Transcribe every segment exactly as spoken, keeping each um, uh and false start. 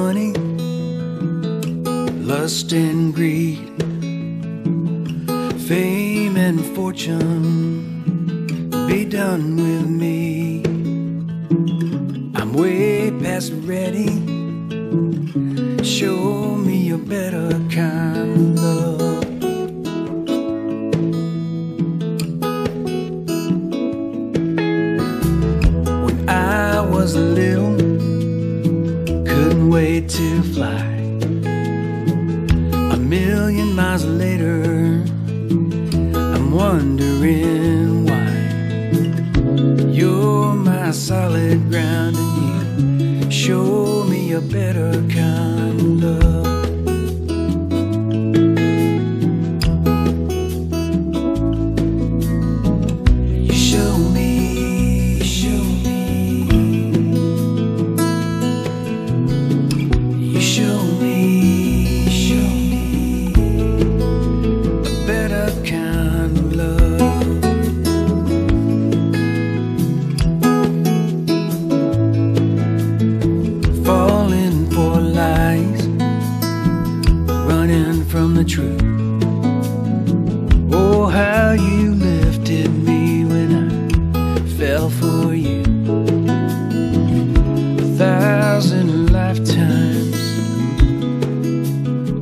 money, lust and greed, fame and fortune, be done with me. I'm way past ready, show me a better kind of love. Was little, couldn't wait to fly. A million miles later, I'm wondering why. You're my solid ground, and you show me a better kind of love. From the truth, oh, how you lifted me when I fell for you. A thousand lifetimes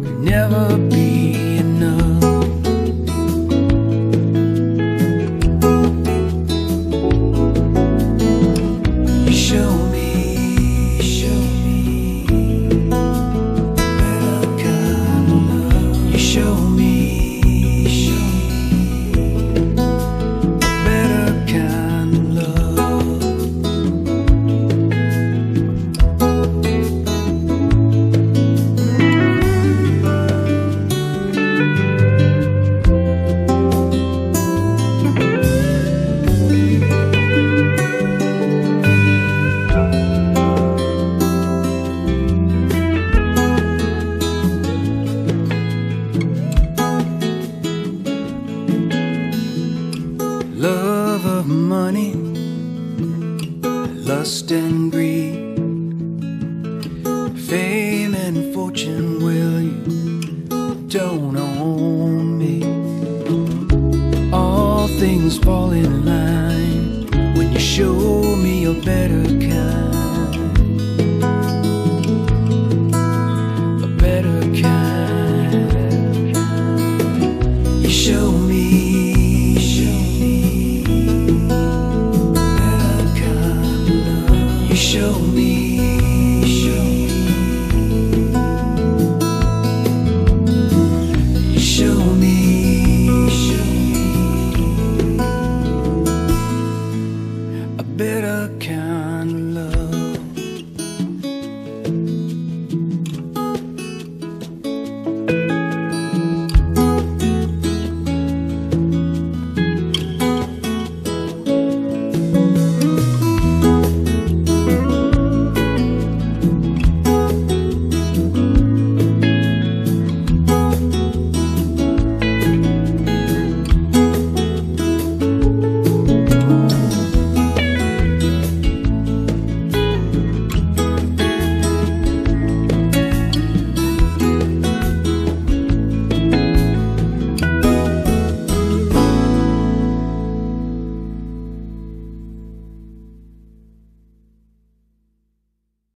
could never be enough. You show me, show me better kind of love. Show me, show me a better kind of love. Love of money, lust and greed, fame and fortune, will you don't own me. All things fall in line when you show me a better kind.